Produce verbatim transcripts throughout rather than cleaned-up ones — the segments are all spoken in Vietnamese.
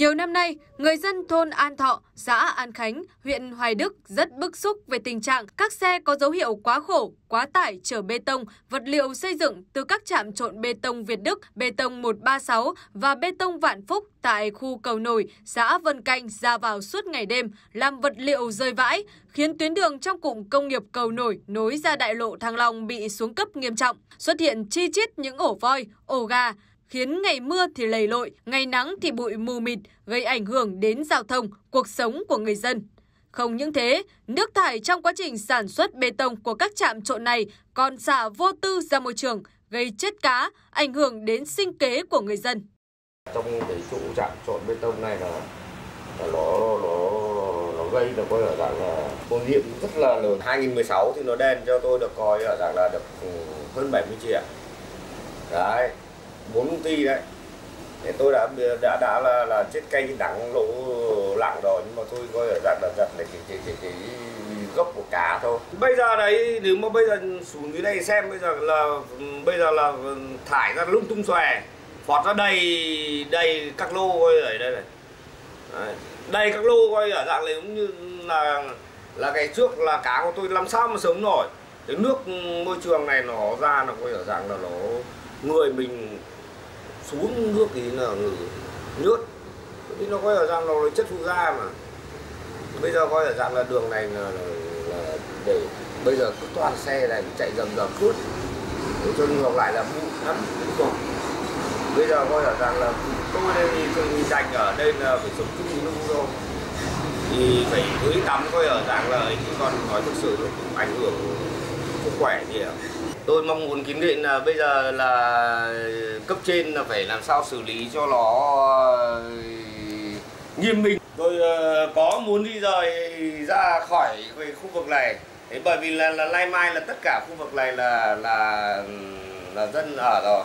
Nhiều năm nay, người dân thôn An Thọ, xã An Khánh, huyện Hoài Đức rất bức xúc về tình trạng các xe có dấu hiệu quá khổ, quá tải chở bê tông, vật liệu xây dựng từ các trạm trộn bê tông Việt Đức, bê tông một ba sáu và bê tông Vạn Phúc tại khu Cầu Nổi, xã Vân Canh ra vào suốt ngày đêm, làm vật liệu rơi vãi, khiến tuyến đường trong cụm công nghiệp Cầu Nổi nối ra đại lộ Thăng Long bị xuống cấp nghiêm trọng, xuất hiện chi chít những ổ voi, ổ gà, khiến ngày mưa thì lầy lội, ngày nắng thì bụi mù mịt, gây ảnh hưởng đến giao thông, cuộc sống của người dân. Không những thế, nước thải trong quá trình sản xuất bê tông của các trạm trộn này còn xả vô tư ra môi trường, gây chết cá, ảnh hưởng đến sinh kế của người dân. Trong cái trụ trạm trộn bê tông này là nó nó nó gây được coi là rằng là ô nhiễm rất là lớn. hai nghìn không trăm mười sáu thì nó đền cho tôi được coi là rằng là được hơn bảy mươi triệu. Đấy. bốn công ty đấy, để tôi đã đã đã là là chết cây đắng lỗ lặng rồi, nhưng mà tôi coi ở dạng là giật là chỉ chỉ chỉ, chỉ gốc của cá thôi. Bây giờ đấy, nếu mà bây giờ xuống dưới đây xem, bây giờ là bây giờ là thải ra lung tung xòe, phọt ra đầy đầy các lô coi ở đây này, đầy các lô coi ở dạng này, cũng như là là cái trước là cá của tôi làm sao mà sống nổi. Cái nước môi trường này nó ra nó coi ở dạng là nó người mình xuống nước thì là nước thì nó coi là rằng nó chất phụ ra, mà bây giờ coi là rằng là đường này là, là để bây giờ cứ toàn xe này chạy dầm dầm suốt để cho ngược lại là bụi lắm rồi. Bây giờ coi là rằng là tôi đây thì dành ở đây là phải sống chung với lũ rồi thì phải tưới tắm, coi ở rằng là còn nói thực sự nó cũng ảnh hưởng sức khỏe gì ạ. Tôi mong muốn kiến nghị là bây giờ là cấp trên là phải làm sao xử lý cho nó nghiêm minh. Tôi có muốn đi rời ra khỏi cái khu vực này, thế bởi vì là, là lai mai là tất cả khu vực này là là là dân ở rồi.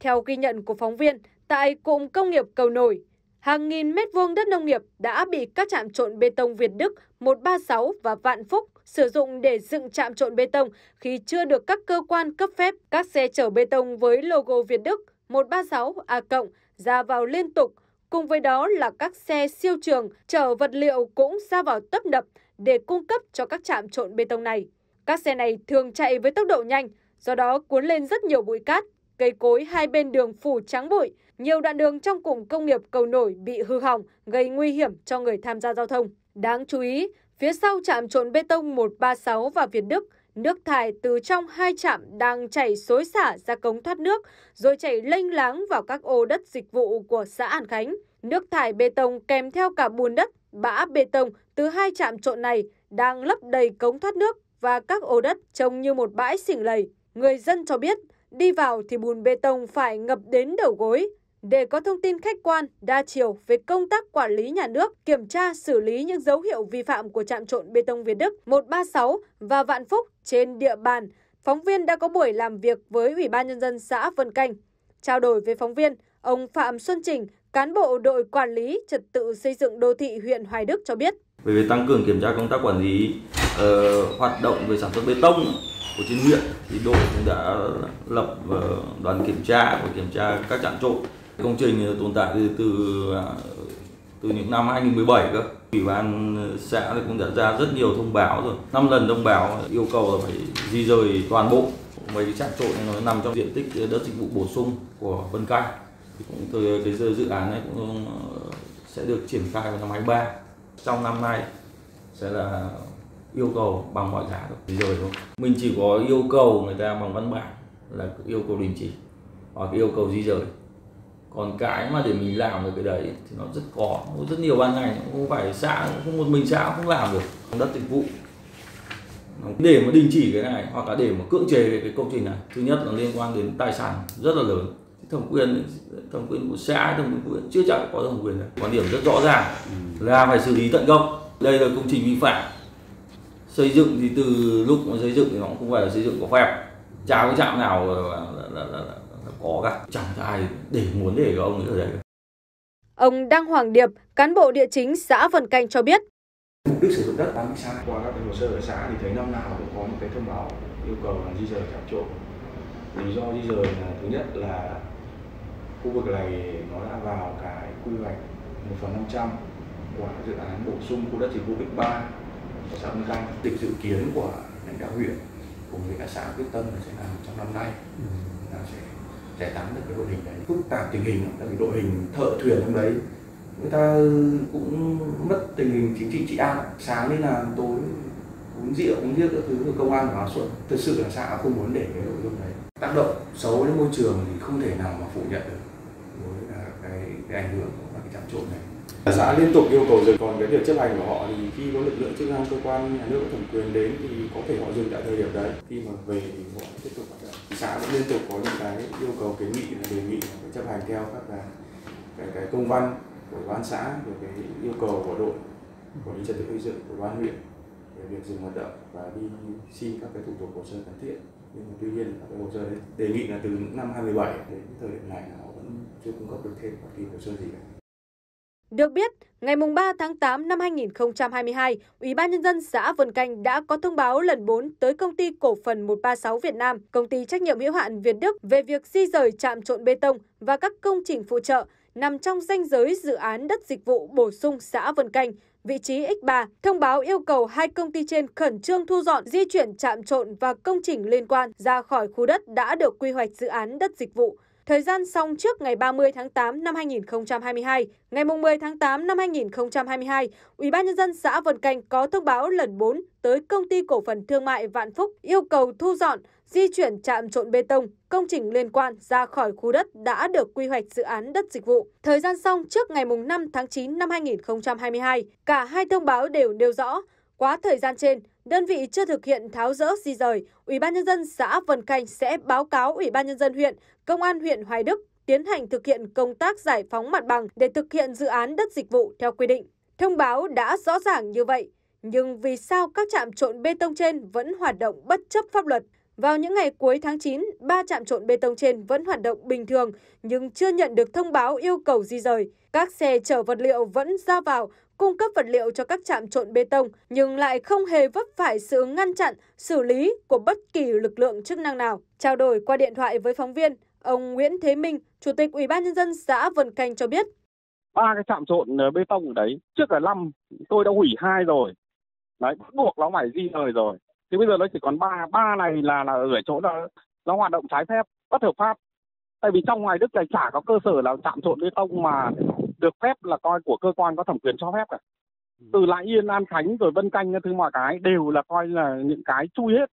Theo ghi nhận của phóng viên, tại cụm công nghiệp Cầu Nổi, hàng nghìn mét vuông đất nông nghiệp đã bị các trạm trộn bê tông Việt Đức, một ba sáu và Vạn Phúc sử dụng để dựng trạm trộn bê tông khi chưa được các cơ quan cấp phép. Các xe chở bê tông với logo Việt Đức một ba sáu A cộng ra vào liên tục, cùng với đó là các xe siêu trường chở vật liệu cũng ra vào tấp nập để cung cấp cho các trạm trộn bê tông này. Các xe này thường chạy với tốc độ nhanh, do đó cuốn lên rất nhiều bụi cát, cây cối hai bên đường phủ trắng bụi. Nhiều đoạn đường trong cụm công nghiệp Cầu Nổi bị hư hỏng, gây nguy hiểm cho người tham gia giao thông. Đáng chú ý, phía sau trạm trộn bê tông một ba sáu và Việt Đức, nước thải từ trong hai trạm đang chảy xối xả ra cống thoát nước, rồi chảy lênh láng vào các ô đất dịch vụ của xã An Khánh. Nước thải bê tông kèm theo cả bùn đất, bã bê tông từ hai trạm trộn này đang lấp đầy cống thoát nước và các ô đất trông như một bãi xình lầy. Người dân cho biết, đi vào thì bùn bê tông phải ngập đến đầu gối. Để có thông tin khách quan, đa chiều về công tác quản lý nhà nước, kiểm tra xử lý những dấu hiệu vi phạm của trạm trộn bê tông Việt Đức một ba sáu và Vạn Phúc trên địa bàn, phóng viên đã có buổi làm việc với Ủy ban Nhân dân xã Vân Canh. Trao đổi với phóng viên, ông Phạm Xuân Trình, cán bộ đội quản lý trật tự xây dựng đô thị huyện Hoài Đức cho biết. Về việc tăng cường kiểm tra công tác quản lý uh, hoạt động về sản xuất bê tông của trên huyện, thì đội cũng đã lập uh, đoàn kiểm tra và kiểm tra các trạm trộn. Công trình tồn tại từ từ từ những năm hai nghìn không trăm mười bảy cơ. Ủy ban xã cũng đã ra rất nhiều thông báo rồi, năm lần thông báo yêu cầu là phải di rời toàn bộ mấy cái trạm trộn này, nó nằm trong diện tích đất dịch vụ bổ sung của Vân Canh. Cũng từ cái dự án này cũng sẽ được triển khai vào năm hai nghìn không trăm hai mươi ba. Trong năm nay sẽ là yêu cầu bằng mọi giá di rời thôi. Mình chỉ có yêu cầu người ta bằng văn bản là yêu cầu đình chỉ hoặc yêu cầu di rời. Còn cái mà để mình làm được cái đấy thì nó rất khó, rất nhiều ban ngành, không phải xã, không một mình xã cũng làm được. Đất dịch vụ để mà đình chỉ cái này hoặc là để mà cưỡng chế cái công trình này, thứ nhất là liên quan đến tài sản rất là lớn, thẩm quyền thẩm quyền của xã, thẩm quyền của chưa chắc có thẩm quyền này. Quan điểm rất rõ ràng là phải xử lý tận gốc. Đây là công trình vi phạm xây dựng thì từ lúc mà xây dựng thì nó cũng không phải là xây dựng có phép, chả có trạm nào là, là, là, là, là. Có cả, chẳng ai để muốn để ông ấy ở đây. Ông Đăng Hoàng Điệp, cán bộ địa chính xã Vân Canh cho biết. Mục đích sử dụng đất bán xã, qua các hồ sơ ở xã thì thấy năm nào cũng có một cái thông báo yêu cầu là di rời trạm trộn. Lý do di rời là thứ nhất là khu vực này nó đã vào cái quy hoạch một phần năm trăm của dự án bổ sung khu đất dịch vụ Vích ba của xã Vân Canh. Tịch dự kiến của lãnh đạo huyện cùng với các xã quyết tâm là sẽ làm trong năm nay, là sẽ giải tán được cái đội hình đấy. Phức tạp tình hình là vì đội hình thợ thuyền trong đấy người ta cũng mất tình hình chính trị trị an, sáng lên là tối uống rượu uống rượu các thứ, công an hóa xuân. Thực sự là xã không muốn để cái nội dung đấy tác động xấu đến môi trường thì không thể nào mà phủ nhận được đối với cái, cái ảnh hưởng của cái trạm trộn này. Xã liên tục yêu cầu dừng, còn cái việc chấp hành của họ thì khi có lực lượng chức năng cơ quan nhà nước có thẩm quyền đến thì có thể họ dừng tại thời điểm đấy, khi mà về thì họ tiếp tục hoạt động. Xã vẫn liên tục có những cái yêu cầu kiến nghị là đề nghị phải chấp hành theo các cái, cái, cái công văn của ban xã, về cái yêu cầu của đội quản lý trật tự xây dựng của ban huyện về việc dừng hoạt động và đi xin các cái thủ tục hồ sơ cần thiết. Nhưng mà tuy nhiên là cái hồ sơ đấy đề nghị là từ năm hai không một bảy đến thời điểm này là họ vẫn chưa cung cấp được thêm bất kỳ hồ sơ gì cả. Được biết, ngày ba tháng tám năm hai nghìn không trăm hai mươi hai, Ủy ban Nhân dân xã Vân Canh đã có thông báo lần bốn tới Công ty Cổ phần một ba sáu Việt Nam, Công ty Trách nhiệm hữu hạn Việt Đức về việc di rời trạm trộn bê tông và các công trình phụ trợ nằm trong ranh giới dự án đất dịch vụ bổ sung xã Vân Canh, vị trí X ba. Thông báo yêu cầu hai công ty trên khẩn trương thu dọn, di chuyển trạm trộn và công trình liên quan ra khỏi khu đất đã được quy hoạch dự án đất dịch vụ. Thời gian xong trước ngày ba mươi tháng tám năm hai nghìn không trăm hai mươi hai, ngày mười tháng tám năm hai nghìn không trăm hai mươi hai, Ủy ban Nhân dân xã Vân Canh có thông báo lần bốn tới Công ty Cổ phần Thương mại Vạn Phúc yêu cầu thu dọn, di chuyển trạm trộn bê tông, công trình liên quan ra khỏi khu đất đã được quy hoạch dự án đất dịch vụ. Thời gian xong trước ngày năm tháng chín năm hai nghìn không trăm hai mươi hai, cả hai thông báo đều nêu rõ, quá thời gian trên, đơn vị chưa thực hiện tháo dỡ di rời, Ủy ban Nhân dân xã Vân Canh sẽ báo cáo Ủy ban Nhân dân huyện, Công an huyện Hoài Đức tiến hành thực hiện công tác giải phóng mặt bằng để thực hiện dự án đất dịch vụ theo quy định. Thông báo đã rõ ràng như vậy, nhưng vì sao các trạm trộn bê tông trên vẫn hoạt động bất chấp pháp luật? Vào những ngày cuối tháng chín, ba trạm trộn bê tông trên vẫn hoạt động bình thường nhưng chưa nhận được thông báo yêu cầu di rời. Các xe chở vật liệu vẫn ra vào, cung cấp vật liệu cho các trạm trộn bê tông nhưng lại không hề vấp phải sự ngăn chặn, xử lý của bất kỳ lực lượng chức năng nào. Trao đổi qua điện thoại với phóng viên, ông Nguyễn Thế Minh, Chủ tịch Ủy ban Nhân dân xã Vân Canh cho biết. Ba cái trạm trộn bê tông ở đấy, trước cả năm tôi đã hủy hai rồi, đấy, buộc nó phải di rời rồi. Thì bây giờ nó chỉ còn ba, ba này là là ở chỗ là nó hoạt động trái phép, bất hợp pháp. Tại vì trong Hoài Đức này chả có cơ sở là trạm trộn bê tông mà được phép là coi của cơ quan có thẩm quyền cho phép cả. Từ Lại Yên, An Khánh rồi Vân Canh thứ mọi cái đều là coi là những cái chui hết.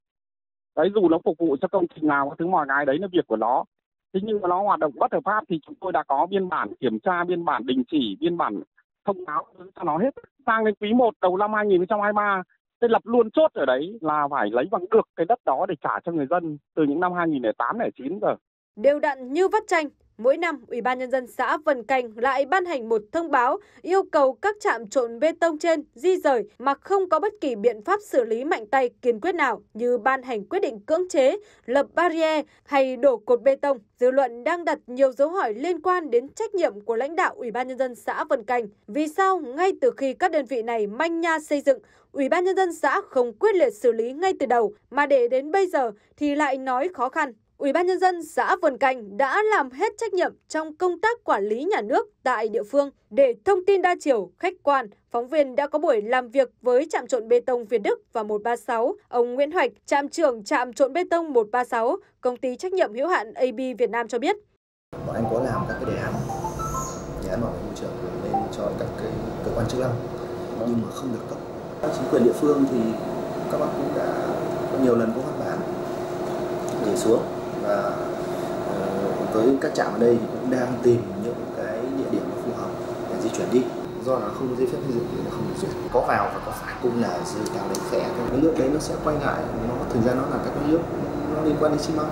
Đấy, dù nó phục vụ cho công trình nào thứ mọi cái đấy là việc của nó. Thế nhưng mà nó hoạt động bất hợp pháp thì chúng tôi đã có biên bản kiểm tra, biên bản đình chỉ, biên bản thông báo cho nó hết. Sang đến quý một đầu năm hai nghìn không trăm hai mươi ba, tôi lập luôn chốt ở đấy là phải lấy bằng được cái đất đó để trả cho người dân từ những năm hai nghìn không trăm lẻ tám, hai nghìn không trăm lẻ chín giờ. Đều đặn như vắt chanh, mỗi năm Ủy ban Nhân dân xã Vân Canh lại ban hành một thông báo yêu cầu các trạm trộn bê tông trên di rời mà không có bất kỳ biện pháp xử lý mạnh tay kiên quyết nào như ban hành quyết định cưỡng chế, lập barrier hay đổ cột bê tông. Dư luận đang đặt nhiều dấu hỏi liên quan đến trách nhiệm của lãnh đạo Ủy ban Nhân dân xã Vân Canh. Vì sao ngay từ khi các đơn vị này manh nha xây dựng, Ủy ban Nhân dân xã không quyết liệt xử lý ngay từ đầu mà để đến bây giờ thì lại nói khó khăn? Ủy ban Nhân dân xã Vân Canh đã làm hết trách nhiệm trong công tác quản lý nhà nước tại địa phương. Để thông tin đa chiều, khách quan, phóng viên đã có buổi làm việc với trạm trộn bê tông Việt Đức và một ba sáu. Ông Nguyễn Hoạch, trạm trưởng trạm trộn bê tông một ba sáu, Công ty Trách nhiệm hữu hạn a bê Việt Nam cho biết. Bọn anh có làm các cái đề án, đề án bảo vệ môi trường lên cho các cái cơ quan chức năng, nhưng mà không được cấp. Các chính quyền địa phương thì các bác cũng đã nhiều lần có văn bản để xuống. Và với các trạm ở đây cũng đang tìm những cái địa điểm phù hợp để di chuyển đi. Do là không có giấy phép xây dựng thì nó không được duyệt. Có vào và có phải cũng là dự tạo đánh khẽ. Cái nước đấy nó sẽ quay lại, nó thực ra nó là các cái nước nó liên quan đến xi măng,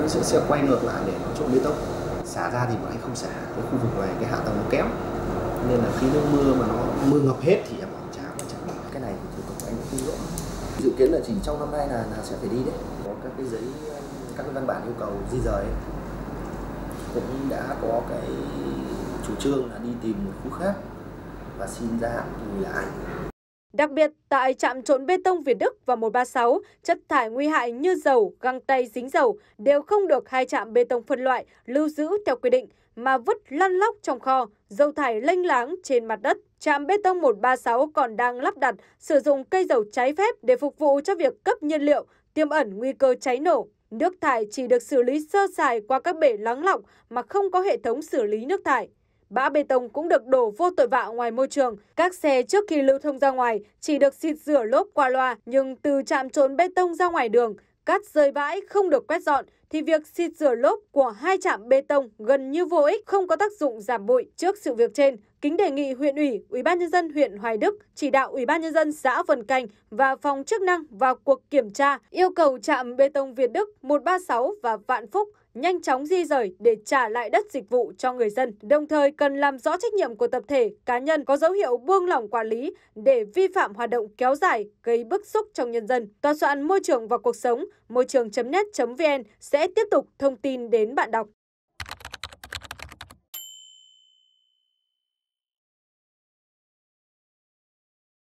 nó sẽ, sẽ quay ngược lại để nó trộn bê tông. Xả ra thì bọn anh không xả, cái khu vực này cái hạ tầng nó kém, nên là khi nước mưa mà nó mưa ngập hết thì em bảo chả có chẳng. Cái này thì thủ tục anh cũng không rõ. Dự kiến là chỉ trong năm nay là, là sẽ phải đi đấy. Có các cái giấy, các cái văn bản yêu cầu di rời cũng đã có cái chủ trương là đi tìm một khu khác và xin gia hạn lùi lại. Đặc biệt, tại trạm trộn bê tông Việt Đức và một ba sáu, chất thải nguy hại như dầu, găng tay dính dầu đều không được hai trạm bê tông phân loại lưu giữ theo quy định mà vứt lăn lóc trong kho, dầu thải lênh láng trên mặt đất. Trạm bê tông một ba sáu còn đang lắp đặt sử dụng cây dầu trái phép để phục vụ cho việc cấp nhiên liệu, tiềm ẩn nguy cơ cháy nổ. Nước thải chỉ được xử lý sơ sài qua các bể lắng lọc mà không có hệ thống xử lý nước thải. Bã bê tông cũng được đổ vô tội vạ ngoài môi trường. Các xe trước khi lưu thông ra ngoài chỉ được xịt rửa lốp qua loa, nhưng từ trạm trộn bê tông ra ngoài đường, cát rơi vãi không được quét dọn thì việc xịt rửa lốp của hai trạm bê tông gần như vô ích, không có tác dụng giảm bụi. Trước sự việc trên, Kính đề nghị huyện ủy, ủy ban nhân dân huyện Hoài Đức chỉ đạo ủy ban nhân dân xã Vân Canh và phòng chức năng vào cuộc kiểm tra, yêu cầu trạm bê tông Việt Đức, một ba sáu và Vạn Phúc nhanh chóng di rời để trả lại đất dịch vụ cho người dân. Đồng thời cần làm rõ trách nhiệm của tập thể, cá nhân có dấu hiệu buông lỏng quản lý để vi phạm hoạt động kéo dài, gây bức xúc trong nhân dân. Tòa soạn Môi trường và Cuộc sống, môi trường chấm net chấm vn sẽ tiếp tục thông tin đến bạn đọc.